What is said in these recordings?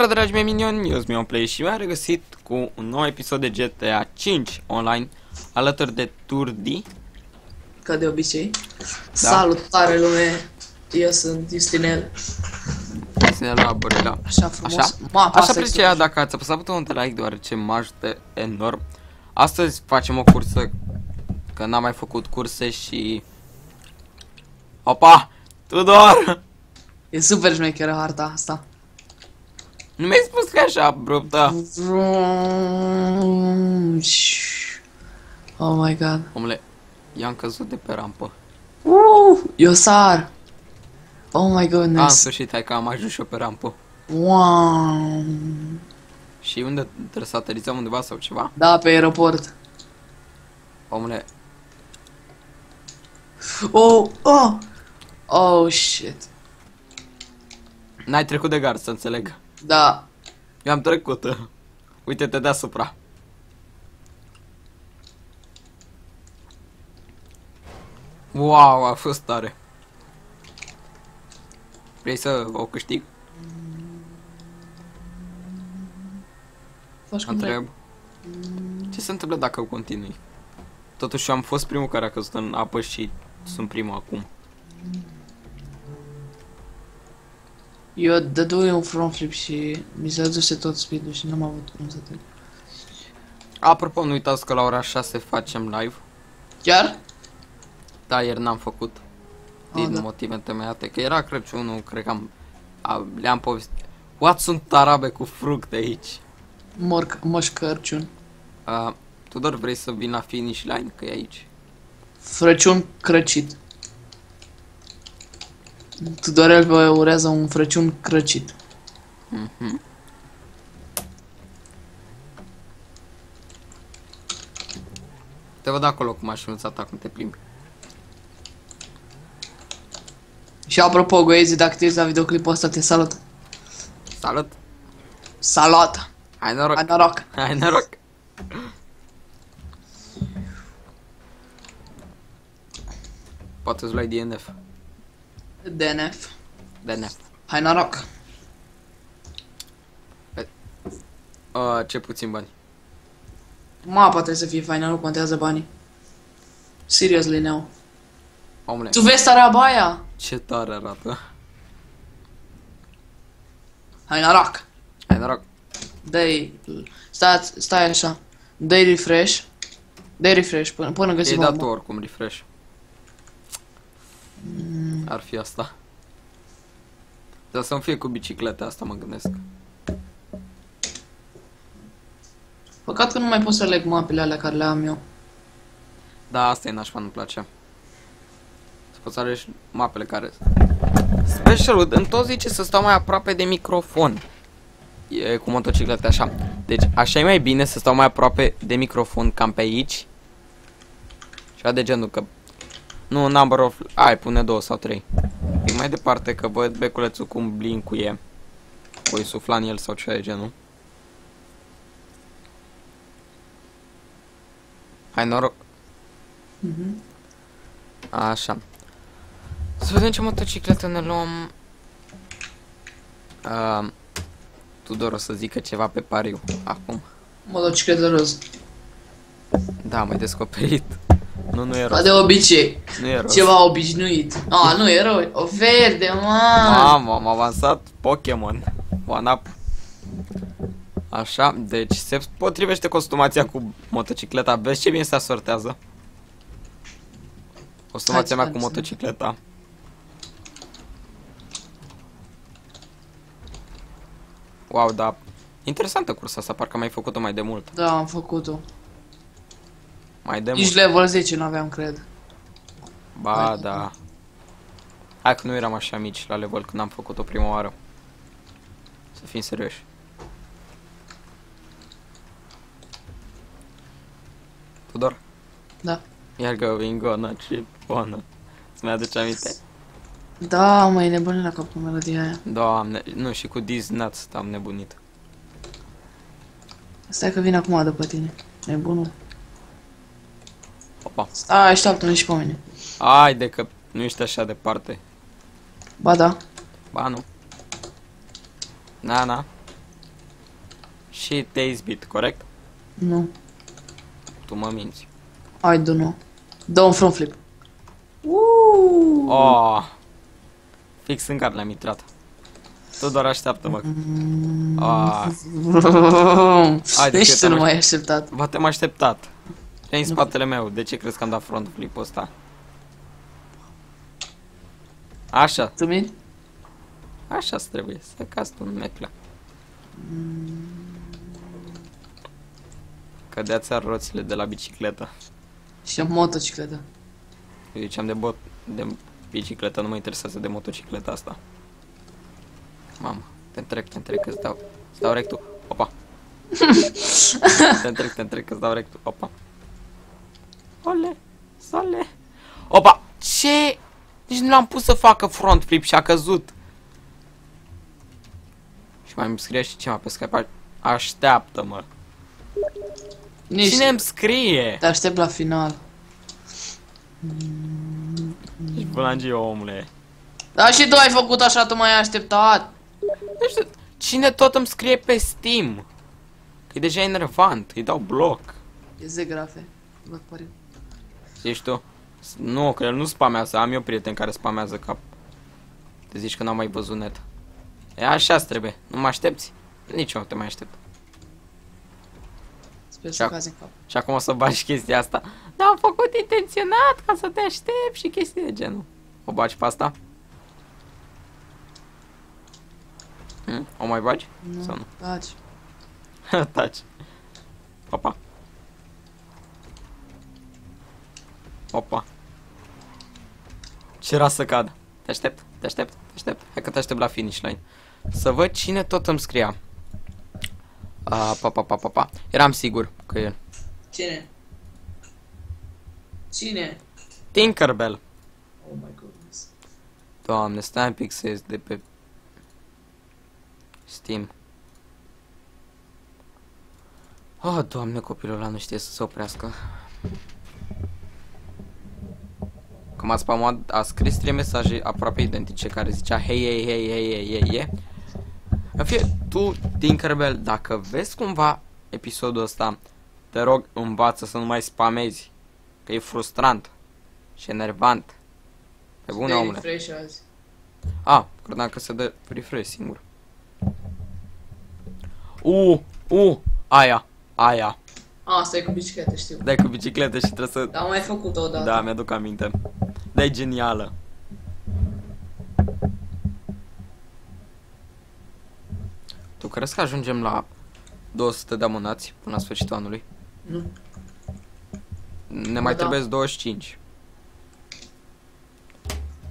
Bună, dragi mei minioni, eu sunt MionPlay și m-am regăsit cu un nou episod de GTA 5 online alături de Turdi. Ca de obicei. Da. Salutare lume, eu sunt Justinel. Justinel la Borela. Așa frumos. Așa, aș aprecia dacă ați apăsat butonul de like, deoarece mă ajută enorm. Astăzi facem o cursă, că n-am mai făcut curse și... Opa! Tudor! E super șmecheră harta asta. Nu mi-ai spus că e așa abruptă. Oh my god. Omule, i-am căzut de pe rampă. Eu sar. Oh my goodness. În sfârșit, hai că am ajuns și eu pe rampă. Wow. Și unde trebuie să aterizăm, undeva sau ceva? Da, pe aeroport. Omule. Oh shit. N-ai trecut de gard, să înțeleg. Da. Eu am trecut. Uite-te deasupra. Wow, a fost tare. Vrei să o câștig? Întreb. Ce se întâmplă dacă o continui? Totuși eu am fost primul care a căzut în apă și sunt primul acum. Eu dădui un front flip și mi se aduse tot speed-ul și n-am avut cum să trec. Apropo, nu uitați că la ora 6 facem live. Chiar? Da, ieri n-am făcut. Din motive întemeiate, că era Crăciunul, cred că le-am povestit. What, sunt tarabe cu fructe aici? Moș Crăciun. Tudor, vrei să vin la finish line? Că e aici. Crăciun crăcit. Tudorel vă urează un Crăciun crăcit. Te văd acolo cu mașinuța ta cum te plimbi. Și apropo, Goezi, dacă te uiți la videoclipul ăsta, te salut. Salut. Salut. Hai noroc. Hai noroc. Hai noroc. Poate îți luai DNF. DNF. Hai noroc. Ce puțin bani. Mapa trebuie să fie faină, nu contează banii. Serios, Lineu. Omule. Tu vezi taraba aia? Ce tare arată. Hai noroc. Hai noroc. Dă-i... Stai așa. Dă-i refresh. Dă-i refresh până găsim bomba. E dat oricum refresh. Ar fi asta. Dar să-mi fie cu bicicleta, asta mă gândesc. Păcat că nu mai pot să leg mapele alea care le am eu. Da, asta e nașpa, nu-mi place. Să poți să alegi mapele care... Specialul, în tot zice să stau mai aproape de microfon. E cu motocicleta așa. Deci așa e mai bine să stau mai aproape de microfon, cam pe aici. Ceva de genul că... Nu, number of... Ai, pune 2 sau 3. E mai departe, că văd beculețul cum blincuie. Voi sufla în el sau ceva de genul. Hai noroc. Așa. Să vedem ce motocicletă ne luăm. Tudor o să zică ceva pe pariu acum. Motocicletă roz. Da, m-ai descoperit. Nu e rău. De obicei. Nu e rău. Ceva obișnuit. Ah, nu e rău. O verde, man. Mamă, am avansat Pokémon. One up. Așa, deci se potrivește costumația cu motocicleta. Vezi ce bine se asortează. Costumația mea cu motocicleta. Wow, da. Interesantă cursa asta, parcă am mai făcut-o mai de mult. Da, am făcut-o. Nici level 10 n-aveam, cred. Ba, da. Hai că nu eram așa mici la level când am făcut-o prima oară. Să fim serioși. Tudor? Da. Iar că vingona, ce bonă. Îți mai aduce aminte? Da, măi, nebunit la capul melodia aia. Doamne, nu, și cu These Nuts am nebunit. Stai că vin acum după tine, nebunul. Opa. Stai, așteaptă-ne și pe mine. Haide că nu ești așa departe. Ba da. Ba nu. Na, na. Și te-ai izbit, corect? Nu. Tu mă minți. I don't know. Dă un front flip. Oh. Fix în gard l-am intrat. Tu doar așteaptă-mă. Deci tu nu m-ai așteptat. Ba, te-am așteptat. E în spatele meu. De ce crezi că am dat front flip-ul ăsta? Așa. Tu mini? Așa-ți trebuie, să cazi tu în meclă. Cădea-ți-ar roțile de la bicicletă. Și am motocicletă. Eu ziceam de bot, de bicicletă, nu mă interesează de motocicleta asta. Mamă, te-ntrec, îți dau rectul, opa. Te-ntrec, îți dau rectul, opa. Ole, sole. Opa, ce? Nici nu l-am pus să facă front flip și a căzut. Și mai îmi scrie și ceva pe Skype, așteaptă-mă. Cine îmi scrie? Te aștept la final. Ești bulangie, omule. Da, și tu ai făcut așa, tu m-ai așteptat. Nu știu, cine tot îmi scrie pe Steam? Că e deja enervant, îi dau bloc. E zegrafe, vă pare. Ești tu? Nu, că el nu spamează, am eu prieten care spamează cap. Te zici că n-am mai văzut net. E așa-ți trebuie, nu mă aștepți? Nici eu nu te mai aștept. Și acum o să bagi chestia asta. Dar am făcut intenționat ca să te aștept și chestii de genul. O bagi pe asta? O mai bagi? Nu, sau nu? Taci. Taci. Opa. Opa. Ce era să cad. Te aștept, te aștept, te aștept. Hai că te aștept la finish line. Să văd cine tot îmi scria. Pa. Eram sigur că e. Cine? Cine? Tinkerbell. Oh my goodness. Doamne, stai un pic să ies de pe Steam. Oh, Doamne, copilul ăla nu știe să se oprească. Că m-a spamat, a scris 3 mesaje aproape identice care zicea hei. În fie, tu, Tinkerbell, dacă vezi cumva episodul ăsta, te rog, învață să nu mai spamezi. Că e frustrant și enervant. Pe bune, omule. Credeam că se dă refresh singur. Aia. Stai cu bicicletă, știu. Dai cu bicicletă și trebuie să... Da, am mai făcut-o odată. Da, mi-aduc aminte. Dai genială. Tu crezi că ajungem la 200 de abonați până la sfârșitul anului? Nu. Ne mai trebuie 25.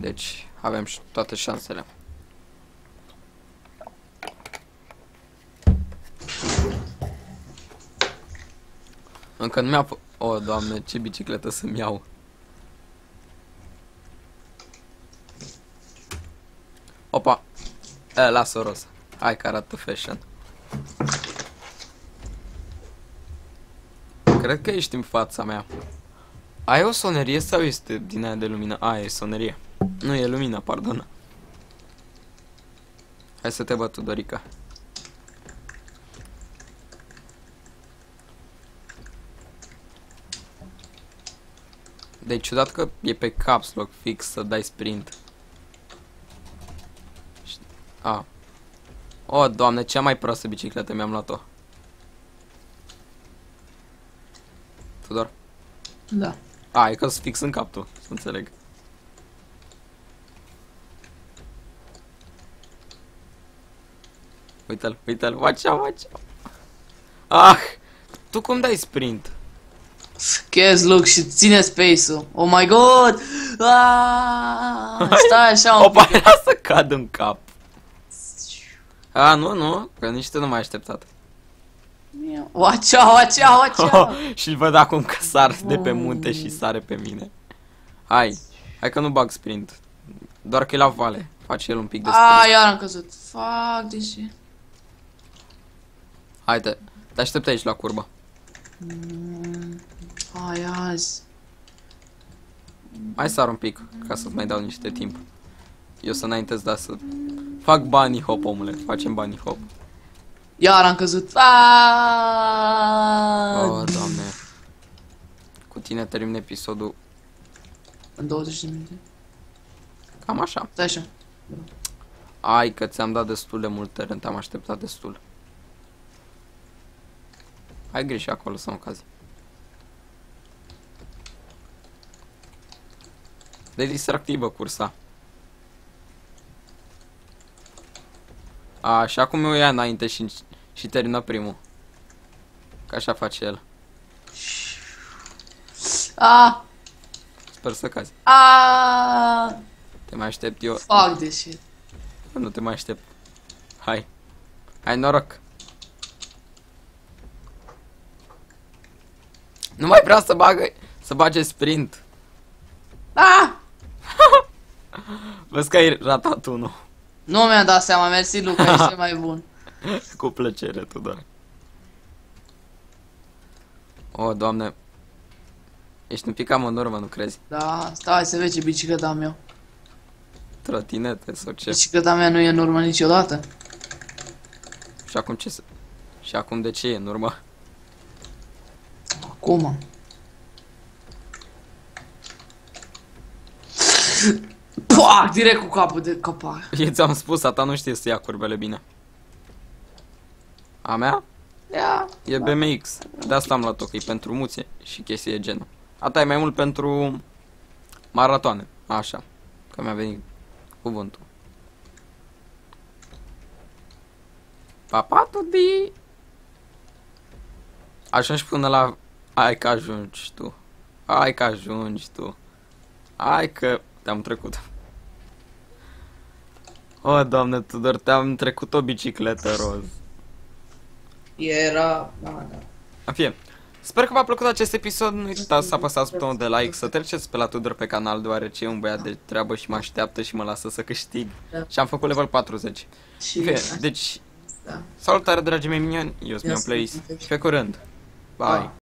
Deci avem și toate șansele. Încă nu mi-a... Doamne, ce bicicletă să-mi iau. Opa. Las-o roz. Hai că arată fashion. Cred că ești în fața mea. Ai o sonerie sau este din aia de lumină? E sonerie. Nu, e lumină, pardon. Hai să te băt, Tudorica. Deci ciudat că e pe caps lock fix să dai sprint. Doamne, cea mai proastă bicicletă mi-am luat-o. Tudor? Da. E că să fix în cap tu, să înțeleg. Uite-l, uite-l, watch out. Tu cum dai sprint? Scherzi, look, și ține space-ul. Oh my god! Stai așa un pic. Opa, era să cad în cap. Nu, că nici tu nu m-ai așteptat. Watch out. Și-l văd acum că sar de pe munte și sare pe mine. Hai că nu bag sprint. Doar că e la vale, face el un pic de sprint. Iar am căzut. Fuck, de ce? Hai, te aștept aici la curbă. Azi. Mai sar un pic, ca să-ți mai dau niște timp. Eu să înaintez, dar să... Fac bunny hop, omule, facem bunny hop. Iar am căzut. Oh, Doamne. Cu tine termin episodul în 20 de minute. Cam așa. Stai așa. Ai că ți-am dat destul de mult teren, te-am așteptat destul. Ai grijă acolo să nu cazi. De distractivă cursa. Așa cum eu ia înainte și termină primul. Ca așa face el. Ah. Sper să cazi. Ah. Te mai aștept eu. Fuck this shit. Nu te mai aștept. Hai. Hai noroc. Nu mai vreau să bage sprint. Ah! Vezi că ai ratat unul. Nu mi-am dat seama, mersi Luca, ești mai bun. Cu plăcere, Tudor. O, Doamne. Ești un pic cam în urmă, nu crezi? Da, stai să vezi ce bicicleta am eu. Trotinete sau ce? Bicicleta mea nu e în urmă niciodată. Și acum ce să... Și acum de ce e în urmă? Acum... Pac, direct cu capul de capac. Eu ți-am spus, a ta nu știe să ia curbele bine. A mea? Da. E BMX. De asta am luat-o, că e pentru muțe și chestii de genul. A ta e mai mult pentru maratoane. Așa, că mi-a venit cuvântul. Papatul de... Ajungi până la... Hai că ajungi tu. Hai că ajungi tu. Hai că... Te-am trecut. O, Doamne, Tudor, te-am trecut o bicicletă roz. Era... A fie. Sper că v-a plăcut acest episod. Nu uitați să apăsați butonul de like, să treceți pe la Tudor pe canal, deoarece e un băiat de treabă și mă așteaptă și mă lasă să câștig. Și am făcut level 40. Deci... Salutare, dragii mei minioni, eu sunt Play. Și pe curând. Bye!